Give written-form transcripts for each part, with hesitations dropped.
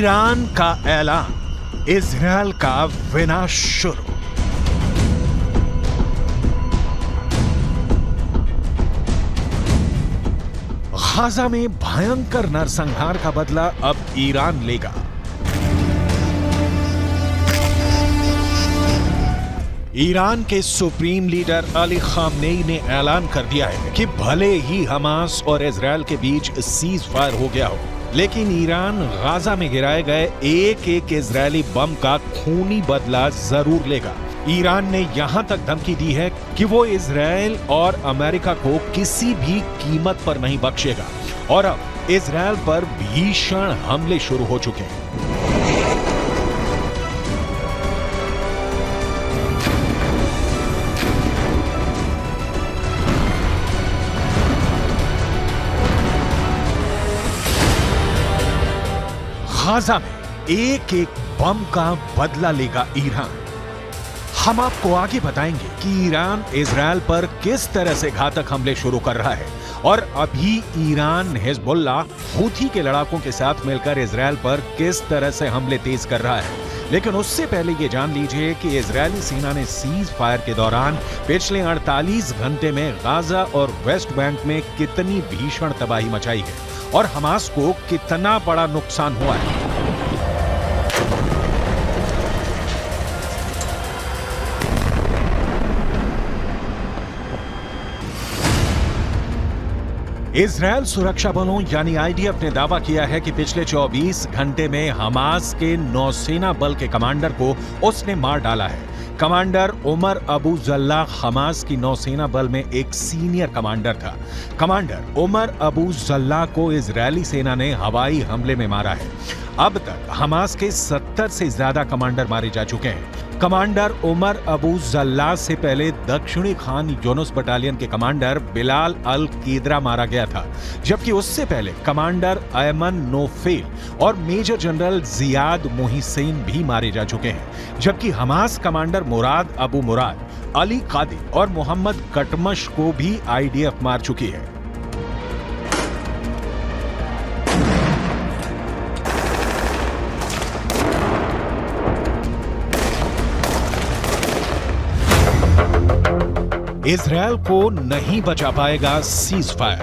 Iran का ऐलान, Israel का विनाश शुरू। गाजा में भयंकर नरसंहार का बदला अब ईरान लेगा। ईरान के सुप्रीम लीडर अली खामनेई ने ऐलान कर दिया है कि भले ही हमास और इजराइल के बीच सीज फायर हो गया हो, लेकिन ईरान गाजा में गिराए गए एक एक इजरायली बम का खूनी बदला जरूर लेगा। ईरान ने यहां तक धमकी दी है कि वो इजराइल और अमेरिका को किसी भी कीमत पर नहीं बख्शेगा और अब इजराइल पर भीषण हमले शुरू हो चुके हैं। गाजा में एक एक बम का बदला लेगा ईरान। हम आपको आगे बताएंगे कि ईरान इजराइल पर किस तरह से घातक हमले शुरू कर रहा है और अभी ईरान हिजबुल्ला हूथी के लड़ाकों के साथ मिलकर इजराइल पर किस तरह से हमले तेज कर रहा है। लेकिन उससे पहले ये जान लीजिए कि इजरायली सेना ने सीज फायर के दौरान पिछले 48 घंटे में गाजा और वेस्ट बैंक में कितनी भीषण तबाही मचाई है और हमास को कितना बड़ा नुकसान हुआ है। इजरायल सुरक्षा बलों यानी आईडीएफ ने दावा किया है कि पिछले 24 घंटे में हमास के नौसेना बल के कमांडर को उसने मार डाला है। Commander Umar Abu Jallah Hamas की नौसेना बल में एक सीनियर कमांडर था। कमांडर उमर अबू जल्लाह को इजरायली सेना ने हवाई हमले में मारा है। अब तक हमास के 70 से ज्यादा कमांडर मारे जा चुके हैं। कमांडर उमर अबू जल्लाह से पहले दक्षिणी खान यूनुस बटालियन के कमांडर बिलाल अल कीद्रा मारा गया था, जबकि उससे पहले कमांडर अयमन नोफेल और मेजर जनरल जियाद मोहिसेन भी मारे जा चुके हैं, जबकि Hamas commander Murad Abu Murad, Ali Qadi और मोहम्मद कटमश को भी आईडीएफ मार चुकी है। इजराइल को नहीं बचा पाएगा सीज फायर।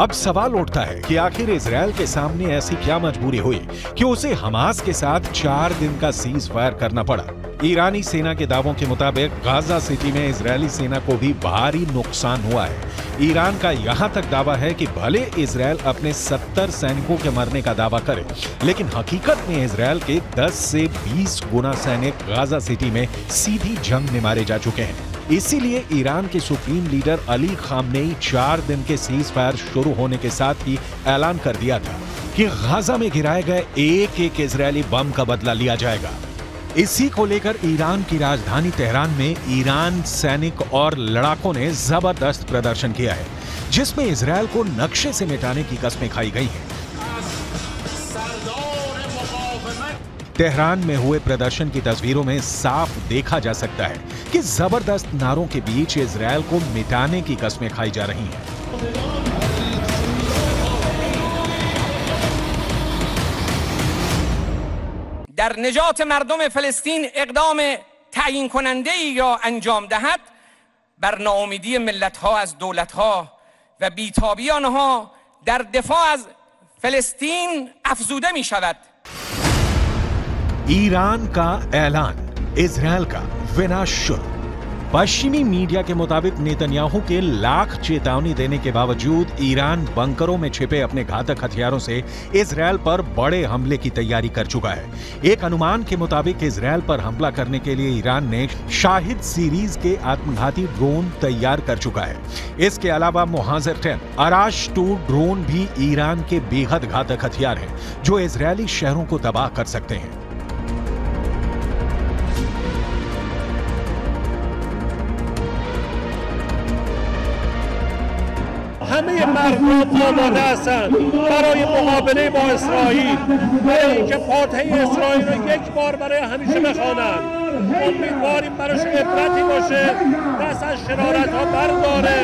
अब सवाल उठता है कि आखिर इजराइल के सामने ऐसी क्या मजबूरी हुई कि उसे हमास के साथ 4 दिन का सीज फायर करना पड़ा। ईरानी सेना के दावों के मुताबिक गाजा सिटी में इजरायली सेना को भी भारी नुकसान हुआ है। ईरान का यहां तक दावा है कि भले इजराइल अपने 70 सैनिकों के मरने का दावा करे, लेकिन हकीकत में इजराइल के 10 से 20 गुना सैनिक गाजा सिटी में सीधी जंग में मारे जा चुके हैं। इसीलिए ईरान के सुप्रीम लीडर अली खामनेई 4 दिन के सीज फायर शुरू होने के साथ ही ऐलान कर दिया था कि गाजा में गिराए गए एक एक इजरायली बम का बदला लिया जाएगा। इसी को लेकर ईरान की राजधानी तेहरान में ईरान सैनिक और लड़ाकों ने जबरदस्त प्रदर्शन किया है, जिसमें इजरायल को नक्शे से मिटाने की कसमें खाई गई हैं। तेहरान में हुए प्रदर्शन की तस्वीरों में साफ देखा जा सकता है कि जबरदस्त नारों के बीच इजरायल को मिटाने की कसमें खाई जा रही हैं। در نجات مردم فلسطین اقدام تعیین کننده یا انجام دهد بر ناامیدی ملت ها از دولت ها و بی‌تابی آنها در دفاع از فلسطین افزوده می شود. ईरान का ऐलान, इजराइल का विनाश शुरू। पश्चिमी मीडिया के मुताबिक नेतन्याहू के लाख चेतावनी देने के बावजूद ईरान बंकरों में छिपे अपने घातक हथियारों से इजराइल पर बड़े हमले की तैयारी कर चुका है। एक अनुमान के मुताबिक इजराइल पर हमला करने के लिए ईरान ने शाहिद सीरीज के आत्मघाती ड्रोन तैयार कर चुका है। इसके अलावा मुहाजिर अराश टू ड्रोन भी ईरान के बेहद घातक हथियार है जो इजरायली शहरों को तबाह कर सकते हैं। همه مردم آماده هستند برای مقابله با اسرائیل و اینکه فاتحه اسرائیل رو یک بار برای همیشه بخوانند. امیدواریم براشون عبرتی باشه، دست از شرارت ها برداره.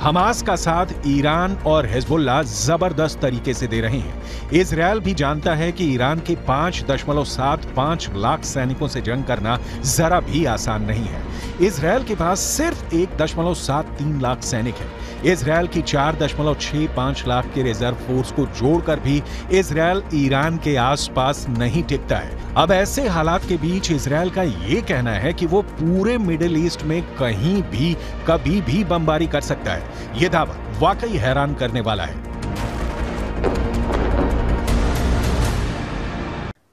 हमास का साथ ईरान और हिजबुल्ला जबरदस्त तरीके से दे रहे हैं। इजरायल भी जानता है कि ईरान के 5.75 लाख सैनिकों से जंग करना जरा भी आसान नहीं है। इजरायल के पास सिर्फ 1.73 लाख सैनिक है। इजरायल की 4.65 लाख के रिजर्व फोर्स को जोड़कर भी इजरायल ईरान के आसपास नहीं टिकता है। अब ऐसे हालात के बीच इजरायल का ये कहना है कि वो पूरे मिडिल ईस्ट में कहीं भी कभी भी बमबारी कर सकता है। ये दावा वाकई हैरान करने वाला है।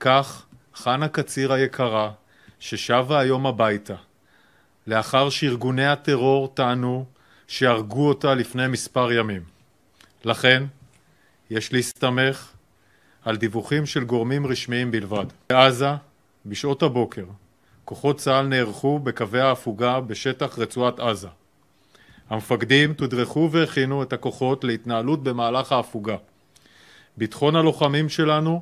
כך חנה קציר היקרה ששבה היום הביתה לאחר שארגוני הטרור טענו שהרגו אותה לפני מספר ימים, לכן יש להסתמך על דיווחים של גורמים רשמיים בלבד. בעזה בשעות הבוקר כוחות צה"ל נערכו בקווי ההפוגה בשטח רצועת עזה. המפקדים תודרכו והכינו את הכוחות להתנהלות במהלך ההפוגה. ביטחון הלוחמים שלנו.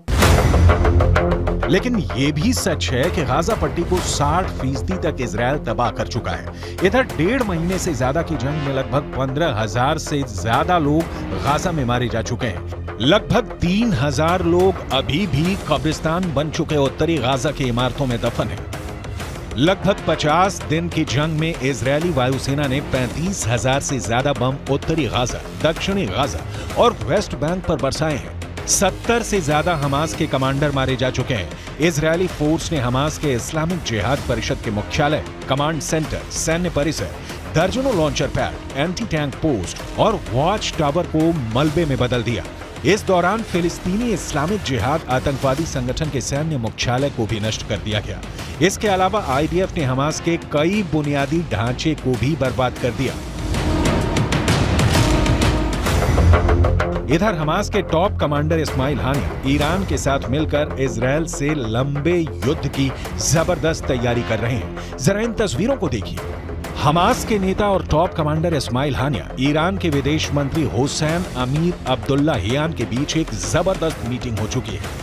लेकिन ये भी सच है कि गाजा पट्टी को 60% तक इजरायल तबाह कर चुका है। इधर 1.5 महीने से ज्यादा की जंग में लगभग 15,000 से ज्यादा लोग गाजा में मारे जा चुके हैं। लगभग 3,000 लोग अभी भी कब्रिस्तान बन चुके उत्तरी गाजा की इमारतों में दफन हैं। लगभग 50 दिन की जंग में इजरायली वायुसेना ने 35,000 से ज्यादा बम उत्तरी गाजा, दक्षिणी गाजा और वेस्ट बैंक पर बरसाए हैं। 70 से ज्यादा हमास के कमांडर मारे जा चुके हैं। इजरायली फोर्स ने हमास के इस्लामिक जिहाद परिषद के मुख्यालय, कमांड सेंटर, सैन्य परिसर, दर्जनों launcher pad, anti tank post और वॉच टावर को मलबे में बदल दिया। इस दौरान फिलिस्तीनी इस्लामिक जिहाद आतंकवादी संगठन के सैन्य मुख्यालय को भी नष्ट कर दिया गया। इसके अलावा आईडीएफ ने हमास के कई बुनियादी ढांचे को भी बर्बाद कर दिया। इधर हमास के top commander Ismail Haniyeh Iran के साथ मिलकर इजरायल से लंबे युद्ध की जबरदस्त तैयारी कर रहे हैं। जरा इन तस्वीरों को देखिए। हमास के नेता और top commander Ismail Haniyeh Iran के विदेश मंत्री हुसैन अमीर अब्दुल्ला के बीच एक जबरदस्त मीटिंग हो चुकी है।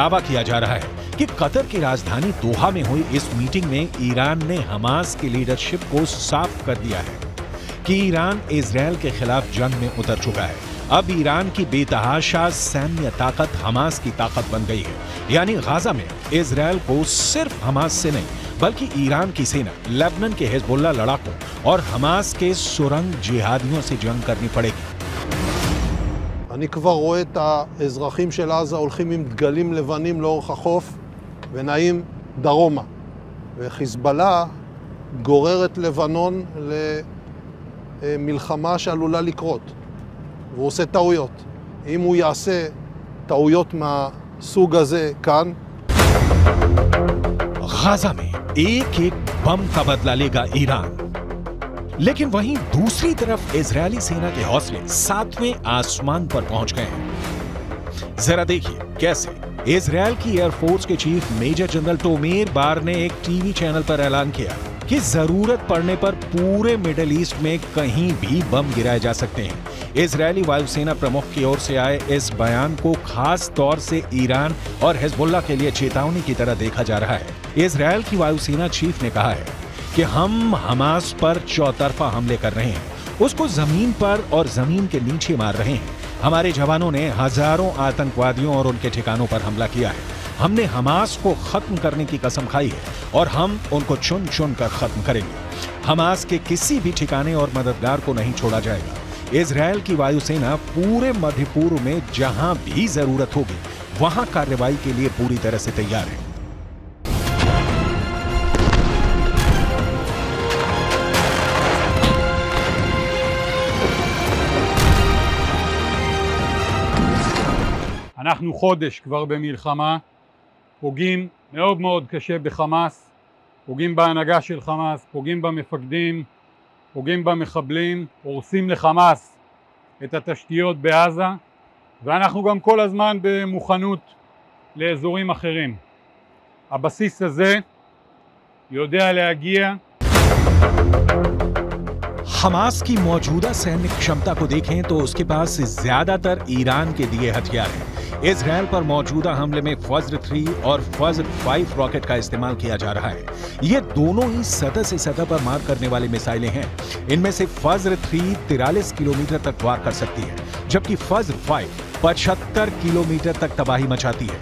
दावा किया जा रहा है कि कतर की राजधानी दोहा में हुई इस मीटिंग में ईरान ने हमास की लीडरशिप को साफ कर दिया है कि ईरान इजरायल के खिलाफ जंग में उतर चुका है। अब ईरान की बेतहाशा सैन्य ताकत हमास की ताकत बन गई है। यानी गाजा में इजरायल को सिर्फ हमास से नहीं बल्कि ईरान की सेना, लेबनान के हिजबुल्ला लड़ाकों और हमास के सुरंग जिहादियों से जंग करनी पड़ेगी। אני כבר רואה את האזרחים של עזה הולכים עם דגלים לבנים לאורך החוף ונעים דרומה, וחיזבאללה גורר את לבנון למלחמה שעלולה לקרות, והוא עושה טעויות. אם הוא יעשה טעויות מהסוג הזה כאן, गाजा में एक बम का बदला लेगा ईरान। लेकिन वहीं दूसरी तरफ इजरायली सेना के हौसले 7वें आसमान पर पहुंच गए हैं। जरा देखिए कैसे। इजरायल की एयरफोर्स के chief major general Tomer Bar ने एक टीवी चैनल पर ऐलान किया कि जरूरत पड़ने पर पूरे मिडिल ईस्ट में कहीं भी बम गिराए जा सकते हैं। इजरायली वायुसेना प्रमुख की ओर से आए इस बयान को खास तौर से ईरान और हिजबुल्ला के लिए चेतावनी की तरह देखा जा रहा है। इजरायल की वायुसेना चीफ ने कहा है कि हम हमास पर चौतरफा हमले कर रहे हैं, उसको जमीन पर और जमीन के नीचे मार रहे हैं। हमारे जवानों ने हजारों आतंकवादियों और उनके ठिकानों पर हमला किया है। हमने हमास को खत्म करने की कसम खाई है और हम उनको चुन चुन कर खत्म करेंगे। हमास के किसी भी ठिकाने और मददगार को नहीं छोड़ा जाएगा। इजरायल की वायुसेना पूरे मध्य पूर्व में जहां भी जरूरत होगी वहां कार्रवाई के लिए पूरी तरह से तैयार है। אנחנו חודש כבר במלחמה, פוגעים מאוד מאוד קשה בחמאס, פוגעים בהנהגה של חמאס, פוגעים במפקדים, פוגעים במחבלים, הורסים לחמאס את התשתיות בעזה, ואנחנו גם כל הזמן במוכנות לאזורים אחרים. הבסיס הזה יודע להגיע. हमास की मौजूदा सैनिक क्षमता को देखें तो उसके पास ज्यादातर ईरान के दिए हथियार हैं। इसराइल पर मौजूदा हमले में फजर 3 और फजर 5 रॉकेट का इस्तेमाल किया जा रहा है। ये दोनों ही सतह से सतह पर मार करने वाली मिसाइलें हैं। इनमें से फजर 3 43 किलोमीटर तक वार कर सकती है, जबकि फजर 5 75 किलोमीटर तक तबाही मचाती है।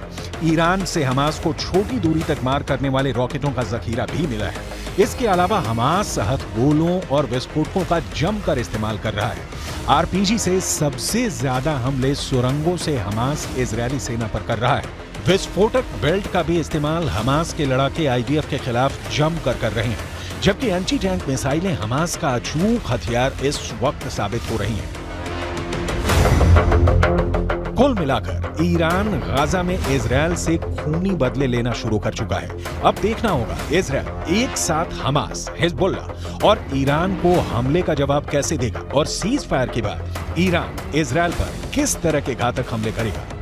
ईरान से हमास को छोटी दूरी तक मार करने वाले रॉकेटों का जखीरा भी मिला है। इसके अलावा हमास हथगोलों और विस्फोटकों का जमकर इस्तेमाल कर रहा है। आरपीजी से सबसे ज्यादा हमले सुरंगों से हमास इजरायली सेना पर कर रहा है। विस्फोटक बेल्ट का भी इस्तेमाल हमास के लड़ाके आईडीएफ के खिलाफ जमकर कर रहे हैं, जबकि एंटी टैंक मिसाइलें हमास का अचूक हथियार इस वक्त साबित हो रही हैं। कुल मिलाकर ईरान गाजा में इजरायल से खूनी बदले लेना शुरू कर चुका है। अब देखना होगा इजरायल एक साथ हमास, हिजबुल्ला और ईरान को हमले का जवाब कैसे देगा और सीज फायर के बाद ईरान इजरायल पर किस तरह के घातक हमले करेगा।